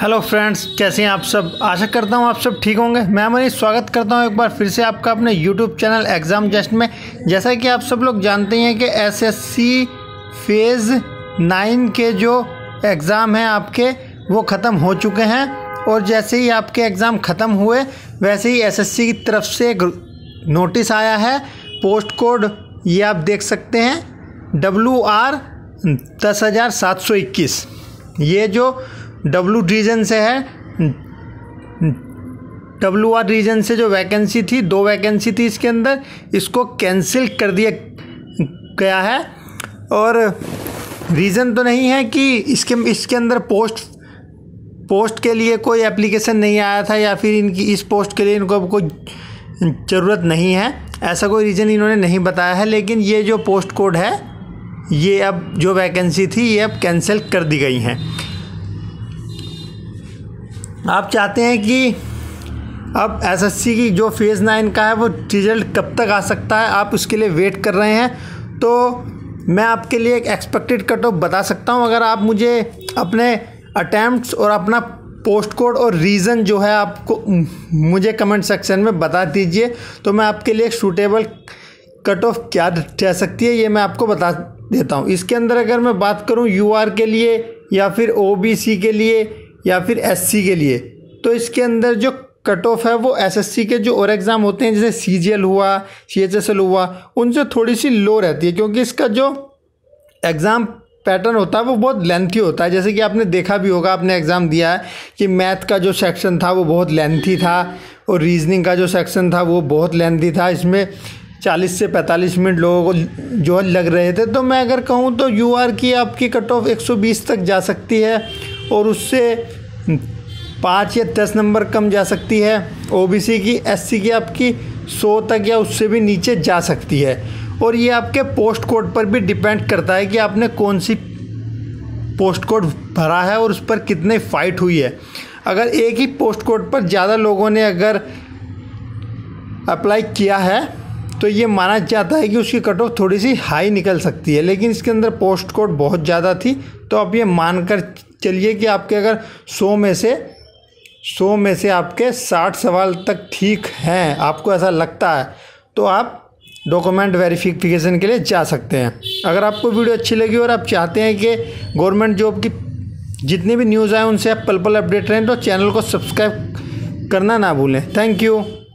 Hello friends, कैसे हैं आप सब। आशा करता हूं आप सब ठीक होंगे। मैं मनीष स्वागत करता हूं एक बार फिर से आपका अपने यूट्यूब चैनल एग्ज़ाम जेस्ट में। जैसा कि आप सब लोग जानते हैं कि एसएससी फेज़ 9 के जो एग्ज़ाम हैं आपके वो ख़त्म हो चुके हैं, और जैसे ही आपके एग्ज़ाम ख़त्म हुए वैसे ही एसएससी की तरफ से एक नोटिस आया है। पोस्ट कोड ये आप देख सकते हैं WR 10,721, ये जो W रीजन से है, WR रीजन से जो वैकेंसी थी, 2 वैकेंसी थी इसके अंदर, इसको कैंसिल कर दिया गया है। और रीज़न तो नहीं है कि इसके अंदर पोस्ट के लिए कोई एप्लीकेशन नहीं आया था या फिर इनकी इस पोस्ट के लिए इनको कोई ज़रूरत नहीं है, ऐसा कोई रीज़न इन्होंने नहीं बताया है। लेकिन ये जो पोस्ट कोड है, ये अब जो वैकेंसी थी ये अब कैंसिल कर दी गई हैं। आप चाहते हैं कि अब एसएससी की जो फेज़ 9 का है वो रिजल्ट कब तक आ सकता है, आप उसके लिए वेट कर रहे हैं, तो मैं आपके लिए एक एक्सपेक्टेड कट ऑफ बता सकता हूं। अगर आप मुझे अपने अटैम्प्ट्स और अपना पोस्ट कोड और रीज़न जो है आपको मुझे कमेंट सेक्शन में बता दीजिए, तो मैं आपके लिए एक सूटेबल कट ऑफ क्या रह सकती है ये मैं आपको बता देता हूँ। इसके अंदर अगर मैं बात करूँ UR के लिए या फिर OBC के लिए या फिर SC के लिए, तो इसके अंदर जो कट ऑफ है वो SSC के जो और एग्ज़ाम होते हैं जैसे CGL हुआ, CHSL हुआ, उनसे थोड़ी सी लो रहती है, क्योंकि इसका जो एग्ज़ाम पैटर्न होता है वो बहुत लेंथी होता है। जैसे कि आपने देखा भी होगा, आपने एग्ज़ाम दिया है कि मैथ का जो सेक्शन था वो बहुत लेंथी था और रीजनिंग का जो सेक्शन था वो बहुत लेंथी था। इसमें 40 से 45 मिनट लोगों को जो लग रहे थे। तो मैं अगर कहूँ तो UR की आपकी कट ऑफ 120 तक जा सकती है और उससे 5 या 10 नंबर कम जा सकती है। OBC की, SC की आपकी 100 तक या उससे भी नीचे जा सकती है। और ये आपके पोस्ट कोड पर भी डिपेंड करता है कि आपने कौन सी पोस्ट कोड भरा है और उस पर कितने फाइट हुई है। अगर एक ही पोस्ट कोड पर ज़्यादा लोगों ने अगर अप्लाई किया है तो ये माना जाता है कि उसकी कट ऑफ थोड़ी सी हाई निकल सकती है। लेकिन इसके अंदर पोस्ट कोड बहुत ज़्यादा थी, तो आप ये मानकर चलिए कि आपके अगर 100 में से आपके 60 सवाल तक ठीक हैं, आपको ऐसा लगता है, तो आप डॉक्यूमेंट वेरिफिकेशन के लिए जा सकते हैं। अगर आपको वीडियो अच्छी लगी और आप चाहते हैं कि गवर्नमेंट जॉब की जितनी भी न्यूज़ आए उनसे आप पल पल अपडेट रहें, तो चैनल को सब्सक्राइब करना ना भूलें। Thank you.